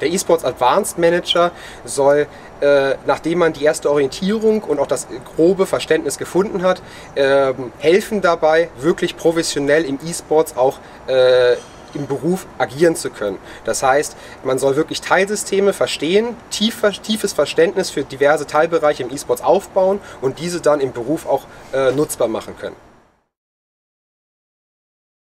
Der eSports Advanced Manager soll, nachdem man die erste Orientierung und auch das grobe Verständnis gefunden hat, helfen dabei, wirklich professionell im eSports auch im Beruf agieren zu können. Das heißt, man soll wirklich Teilsysteme verstehen, tiefes Verständnis für diverse Teilbereiche im eSports aufbauen und diese dann im Beruf auch nutzbar machen können.